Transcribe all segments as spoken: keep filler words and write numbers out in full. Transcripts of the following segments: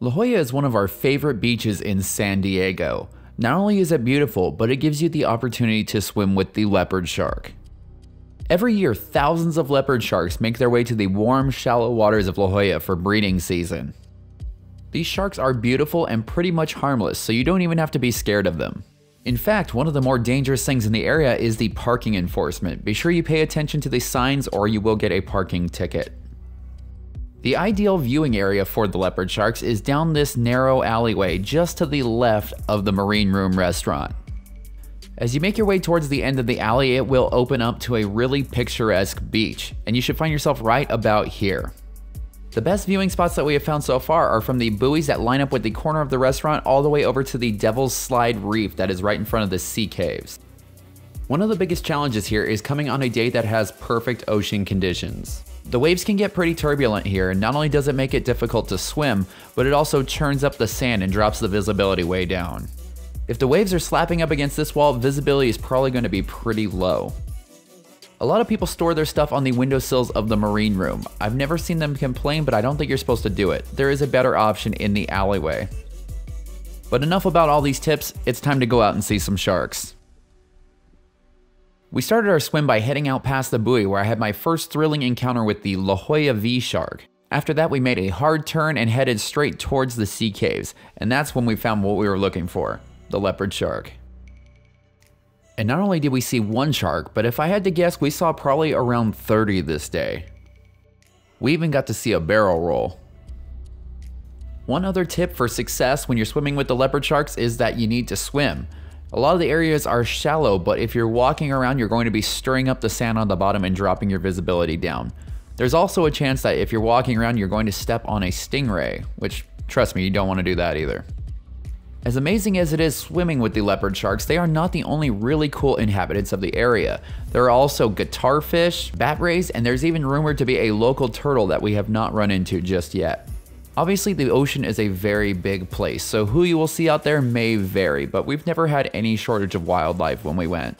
La Jolla is one of our favorite beaches in San Diego. Not only is it beautiful, but it gives you the opportunity to swim with the leopard shark. Every year, thousands of leopard sharks make their way to the warm, shallow waters of La Jolla for breeding season. These sharks are beautiful and pretty much harmless, so you don't even have to be scared of them. In fact, one of the more dangerous things in the area is the parking enforcement. Be sure you pay attention to the signs or you will get a parking ticket. The ideal viewing area for the leopard sharks is down this narrow alleyway just to the left of the Marine Room restaurant. As you make your way towards the end of the alley, it will open up to a really picturesque beach, and you should find yourself right about here. The best viewing spots that we have found so far are from the buoys that line up with the corner of the restaurant all the way over to the Devil's Slide Reef that is right in front of the sea caves. One of the biggest challenges here is coming on a day that has perfect ocean conditions. The waves can get pretty turbulent here, and not only does it make it difficult to swim, but it also churns up the sand and drops the visibility way down. If the waves are slapping up against this wall, visibility is probably going to be pretty low. A lot of people store their stuff on the windowsills of the Marine Room. I've never seen them complain, but I don't think you're supposed to do it. There is a better option in the alleyway. But enough about all these tips, it's time to go out and see some sharks. We started our swim by heading out past the buoy where I had my first thrilling encounter with the La Jolla V shark. After that, we made a hard turn and headed straight towards the sea caves, and that's when we found what we were looking for, the leopard shark. And not only did we see one shark, but if I had to guess, we saw probably around thirty this day. We even got to see a barrel roll. One other tip for success when you're swimming with the leopard sharks is that you need to swim. A lot of the areas are shallow, but if you're walking around, you're going to be stirring up the sand on the bottom and dropping your visibility down. There's also a chance that if you're walking around, you're going to step on a stingray, which, trust me, you don't want to do that either. As amazing as it is swimming with the leopard sharks, they are not the only really cool inhabitants of the area. There are also guitarfish, bat rays, and there's even rumored to be a local turtle that we have not run into just yet. Obviously, the ocean is a very big place, so who you will see out there may vary, but we've never had any shortage of wildlife when we went.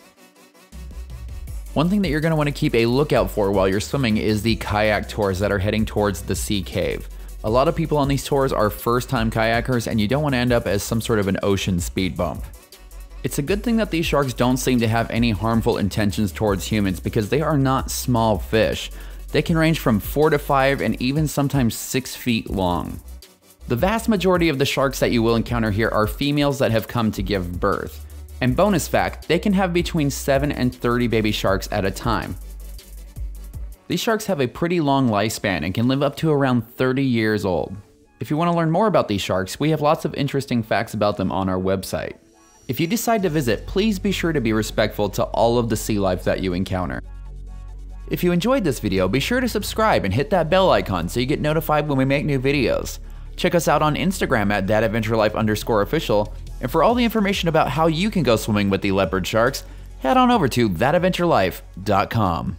One thing that you're going to want to keep a lookout for while you're swimming is the kayak tours that are heading towards the sea cave. A lot of people on these tours are first-time kayakers, and you don't want to end up as some sort of an ocean speed bump. It's a good thing that these sharks don't seem to have any harmful intentions towards humans because they are not small fish. They can range from four to five and even sometimes six feet long. The vast majority of the sharks that you will encounter here are females that have come to give birth. And bonus fact, they can have between seven and thirty baby sharks at a time. These sharks have a pretty long lifespan and can live up to around thirty years old. If you want to learn more about these sharks, we have lots of interesting facts about them on our website. If you decide to visit, please be sure to be respectful to all of the sea life that you encounter. If you enjoyed this video, be sure to subscribe and hit that bell icon so you get notified when we make new videos. Check us out on Instagram at thatadventurelife underscore official, and for all the information about how you can go swimming with the leopard sharks, head on over to that adventure life dot com.